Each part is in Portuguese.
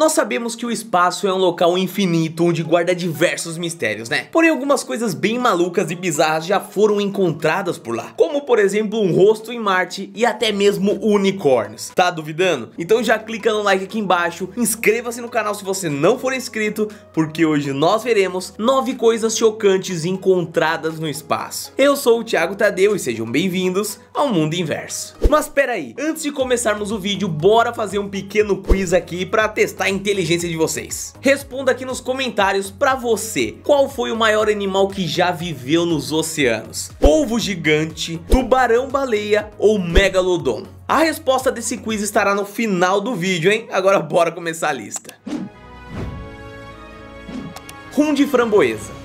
Nós sabemos que o espaço é um local infinito onde guarda diversos mistérios, né? Porém, algumas coisas bem malucas e bizarras já foram encontradas por lá, como por exemplo um rosto em Marte e até mesmo unicórnios. Tá duvidando? Então já clica no like aqui embaixo, inscreva-se no canal se você não for inscrito, porque hoje nós veremos 9 coisas chocantes encontradas no espaço. Eu sou o Tiago Taddeo e sejam bem-vindos ao Mundo Inverso. Mas peraí, antes de começarmos o vídeo, bora fazer um pequeno quiz aqui para testar a inteligência de vocês. Responda aqui nos comentários pra você: qual foi o maior animal que já viveu nos oceanos? Polvo gigante, tubarão-baleia ou megalodon? A resposta desse quiz estará no final do vídeo, hein? Agora bora começar a lista. Rum de framboesa.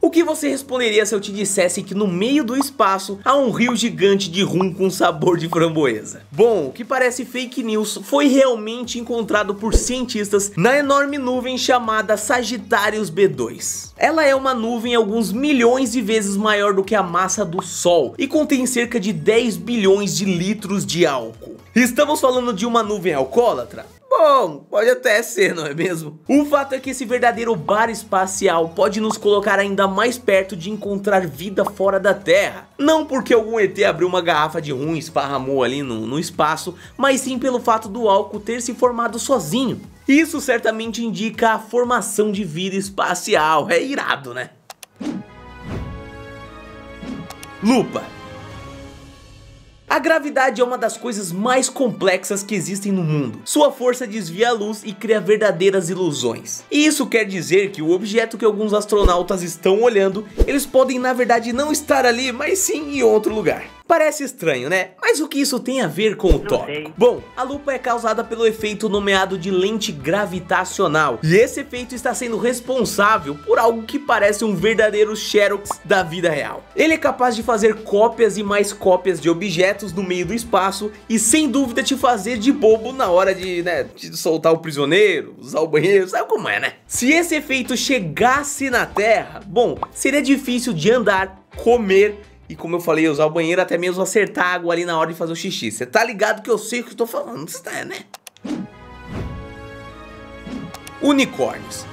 O que você responderia se eu te dissesse que no meio do espaço há um rio gigante de rum com sabor de framboesa? Bom, o que parece fake news foi realmente encontrado por cientistas na enorme nuvem chamada Sagittarius B2. Ela é uma nuvem alguns milhões de vezes maior do que a massa do Sol e contém cerca de 10 bilhões de litros de álcool. Estamos falando de uma nuvem alcoólatra? Bom, pode até ser, não é mesmo? O fato é que esse verdadeiro bar espacial pode nos colocar ainda mais perto de encontrar vida fora da Terra. Não porque algum ET abriu uma garrafa de rum e esparramou ali no espaço, mas sim pelo fato do álcool ter se formado sozinho. Isso certamente indica a formação de vida espacial. É irado, né? Lupa. A gravidade é uma das coisas mais complexas que existem no mundo. Sua força desvia a luz e cria verdadeiras ilusões. E isso quer dizer que o objeto que alguns astronautas estão olhando, eles podem na verdade não estar ali, mas sim em outro lugar. Parece estranho, né? Mas o que isso tem a ver com o tópico? Bom, a lupa é causada pelo efeito nomeado de lente gravitacional, e esse efeito está sendo responsável por algo que parece um verdadeiro xerox da vida real. Ele é capaz de fazer cópias e mais cópias de objetos no meio do espaço e sem dúvida te fazer de bobo na hora de, te soltar o prisioneiro, usar o banheiro, sabe como é, né? Se esse efeito chegasse na Terra, bom, seria difícil de andar, comer e, como eu falei, usar o banheiro, até mesmo acertar a água ali na hora de fazer o xixi. Você tá ligado que eu sei o que eu tô falando, né? Unicórnios.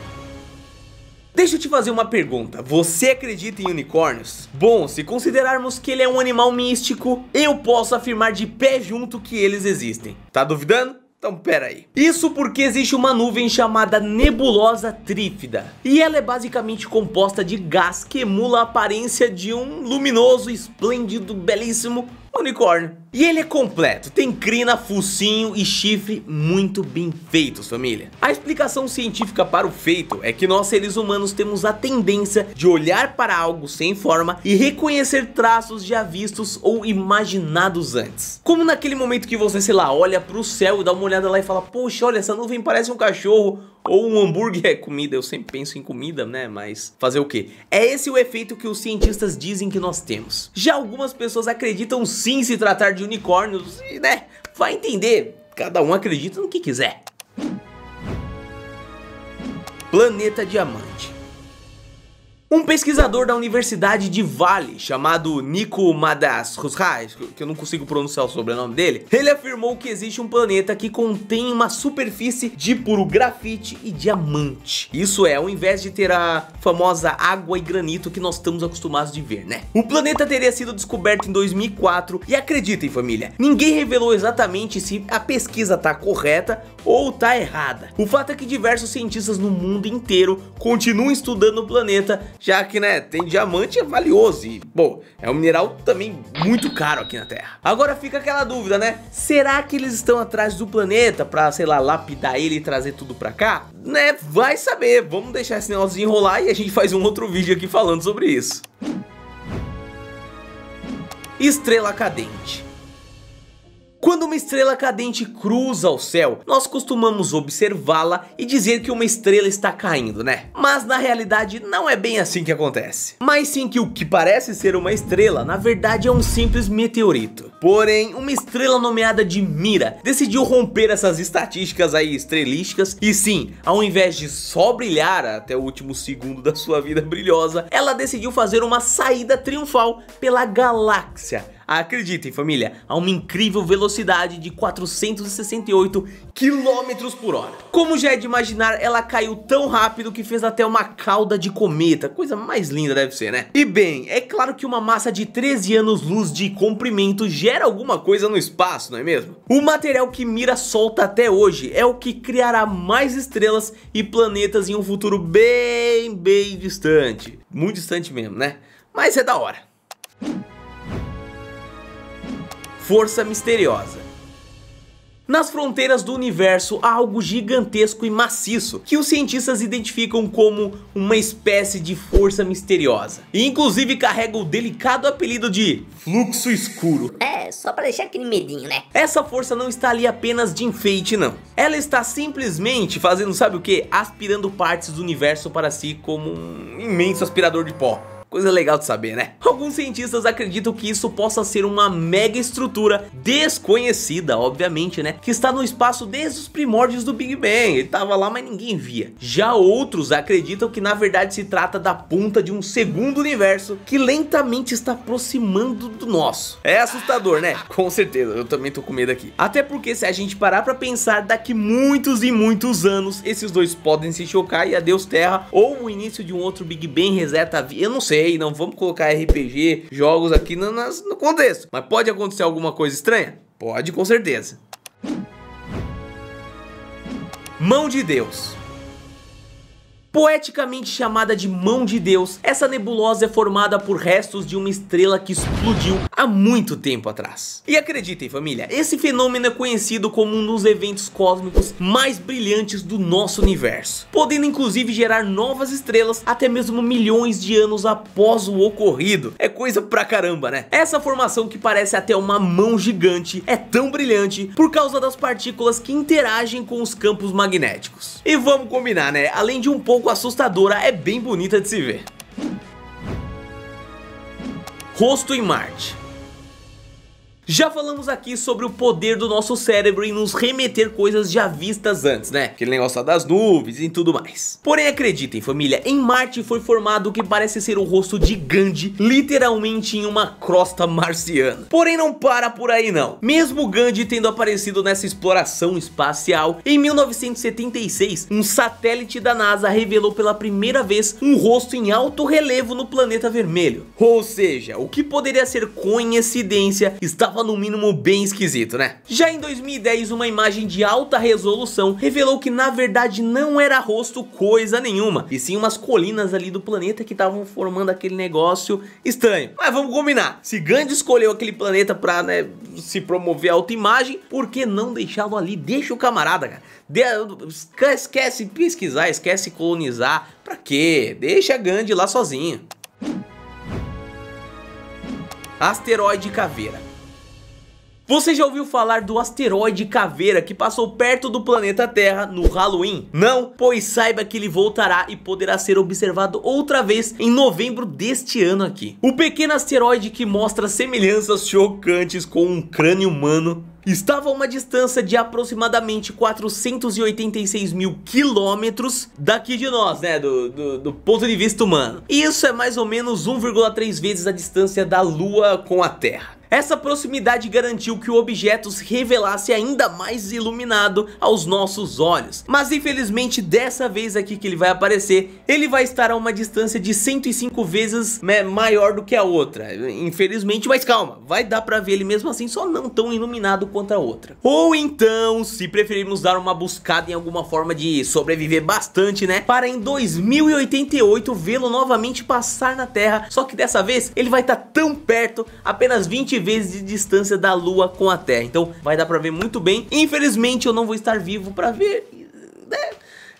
Deixa eu te fazer uma pergunta: você acredita em unicórnios? Bom, se considerarmos que ele é um animal místico, eu posso afirmar de pé junto que eles existem. Tá duvidando? Então peraí. Isso porque existe uma nuvem chamada Nebulosa Trífida, e ela é basicamente composta de gás que emula a aparência de um luminoso, esplêndido, belíssimo unicórnio. E ele é completo, tem crina, focinho e chifre muito bem feitos, família. A explicação científica para o feito é que nós seres humanos temos a tendência de olhar para algo sem forma e reconhecer traços já vistos ou imaginados antes. Como naquele momento que você, sei lá, olha para o céu e dá uma olhada lá e fala: poxa, olha, essa nuvem parece um cachorro ou um hambúrguer. É comida, eu sempre penso em comida, né, mas fazer o quê? É esse o efeito que os cientistas dizem que nós temos. Já algumas pessoas acreditam sim se tratar de unicórnios, e né, vai entender, cada um acredita no que quiser. Planeta Diamante. Um pesquisador da Universidade de Vale, chamado Nico Madaschus, que eu não consigo pronunciar o sobrenome dele, ele afirmou que existe um planeta que contém uma superfície de puro grafite e diamante. Isso é, ao invés de ter a famosa água e granito que nós estamos acostumados de ver, né? O planeta teria sido descoberto em 2004 e, acreditem, família, ninguém revelou exatamente se a pesquisa tá correta ou tá errada. O fato é que diversos cientistas no mundo inteiro continuam estudando o planeta, já que, né, tem diamante, é valioso e, bom, é um mineral também muito caro aqui na Terra. Agora fica aquela dúvida, né? Será que eles estão atrás do planeta pra, sei lá, lapidar ele e trazer tudo pra cá? Né, vai saber. Vamos deixar esse negócio desenrolar e a gente faz um outro vídeo aqui falando sobre isso. Estrela cadente. Quando uma estrela cadente cruza o céu, nós costumamos observá-la e dizer que uma estrela está caindo, né? Mas na realidade não é bem assim que acontece. Mas sim que o que parece ser uma estrela, na verdade é um simples meteorito. Porém, uma estrela nomeada de Mira decidiu romper essas estatísticas aí estrelísticas e sim, ao invés de só brilhar até o último segundo da sua vida brilhosa, ela decidiu fazer uma saída triunfal pela galáxia, Acreditem, família, a uma incrível velocidade de 468 km por hora. Como já é de imaginar, ela caiu tão rápido que fez até uma cauda de cometa. Coisa mais linda deve ser, né? E bem, é claro que uma massa de 13 anos-luz de comprimento gera alguma coisa no espaço, não é mesmo? O material que Mira solta até hoje é o que criará mais estrelas e planetas em um futuro bem, bem distante. Muito distante mesmo, né? Mas é da hora. Força misteriosa. Nas fronteiras do universo há algo gigantesco e maciço que os cientistas identificam como uma espécie de força misteriosa. E inclusive carrega o delicado apelido de fluxo escuro. É, só pra deixar aquele medinho, né? Essa força não está ali apenas de enfeite, não. Ela está simplesmente fazendo, sabe o quê? Aspirando partes do universo para si como um imenso aspirador de pó. Coisa legal de saber, né? Alguns cientistas acreditam que isso possa ser uma mega estrutura desconhecida, obviamente, né? Que está no espaço desde os primórdios do Big Bang. Ele tava lá, mas ninguém via. Já outros acreditam que na verdade se trata da ponta de um segundo universo que lentamente está aproximando do nosso. É assustador, né? Com certeza, eu também tô com medo aqui. Até porque se a gente parar pra pensar, daqui muitos e muitos anos, esses dois podem se chocar e adeus Terra, ou o início de um outro Big Bang reseta a vida. Eu não sei. Não vamos colocar RPG, jogos aqui no contexto. Mas pode acontecer alguma coisa estranha? Pode, com certeza. Mão de Deus. Poeticamente chamada de Mão de Deus, essa nebulosa é formada por restos de uma estrela que explodiu há muito tempo atrás. E acreditem, família, esse fenômeno é conhecido como um dos eventos cósmicos mais brilhantes do nosso universo, podendo inclusive gerar novas estrelas até mesmo milhões de anos após o ocorrido. É coisa pra caramba, né? Essa formação, que parece até uma mão gigante, é tão brilhante por causa das partículas que interagem com os campos magnéticos. E vamos combinar, né? Além de um pouco assustadora, é bem bonita de se ver. Rosto em Marte. Já falamos aqui sobre o poder do nosso cérebro em nos remeter coisas já vistas antes, né? Aquele negócio das nuvens e tudo mais. Porém, acreditem, família, em Marte foi formado o que parece ser o rosto de Gandhi, literalmente em uma crosta marciana. Porém, não para por aí não. Mesmo Gandhi tendo aparecido nessa exploração espacial, em 1976, um satélite da NASA revelou pela primeira vez um rosto em alto relevo no planeta vermelho. Ou seja, o que poderia ser coincidência estava no mínimo bem esquisito, né? Já em 2010, uma imagem de alta resolução revelou que na verdade não era rosto coisa nenhuma, e sim umas colinas ali do planeta que estavam formando aquele negócio estranho. Mas vamos combinar, se Gandhi escolheu aquele planeta pra, né, se promover a autoimagem, por que não deixá-lo ali? Deixa o camarada, cara. Esquece pesquisar, esquece colonizar. Pra quê? Deixa Gandhi lá sozinho. Asteroide Caveira. Você já ouviu falar do asteroide Caveira que passou perto do planeta Terra no Halloween? Não? Pois saiba que ele voltará e poderá ser observado outra vez em novembro deste ano aqui. O pequeno asteroide, que mostra semelhanças chocantes com um crânio humano, estava a uma distância de aproximadamente 486 mil quilômetros daqui de nós, né, do ponto de vista humano. E isso é mais ou menos 1,3 vezes a distância da Lua com a Terra. Essa proximidade garantiu que o objeto se revelasse ainda mais iluminado aos nossos olhos. Mas infelizmente, dessa vez aqui que ele vai aparecer, ele vai estar a uma distância de 105 vezes maior do que a outra. Infelizmente, mas calma, vai dar pra ver ele mesmo assim, só não tão iluminado quanto a outra. Ou então, se preferirmos dar uma buscada em alguma forma de sobreviver bastante, né? Para em 2088 vê-lo novamente passar na Terra. Só que dessa vez, ele vai estar tão perto, apenas 20 vezes de distância da Lua com a Terra. Então vai dar pra ver muito bem. Infelizmente eu não vou estar vivo pra ver.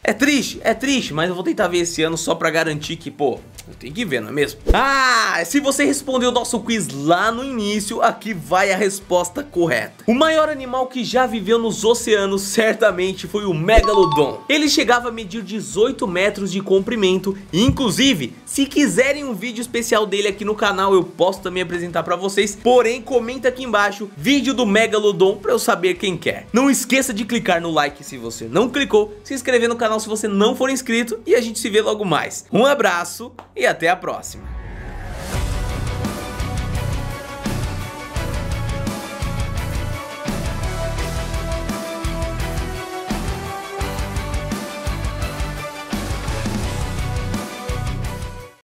É triste, mas eu vou tentar ver esse ano só pra garantir que, pô, eu tenho que ver, não é mesmo? Ah, se você respondeu o nosso quiz lá no início, aqui vai a resposta correta. O maior animal que já viveu nos oceanos certamente foi o Megalodon. Ele chegava a medir 18 metros de comprimento. Inclusive, se quiserem um vídeo especial dele aqui no canal, eu posso também apresentar pra vocês. Porém, comenta aqui embaixo, vídeo do Megalodon, pra eu saber quem quer. Não esqueça de clicar no like se você não clicou, se inscrever no canal se você não for inscrito, e a gente se vê logo mais. Um abraço e até a próxima.